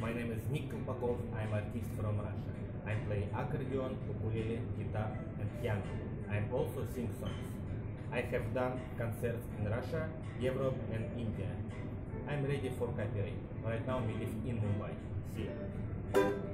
My name is Nick Kolpakov. I'm an artist from Russia. I play accordion, ukulele, guitar and piano. I also sing songs. I have done concerts in Russia, Europe and India. I'm ready for copyright. Right now we live in Mumbai. See you.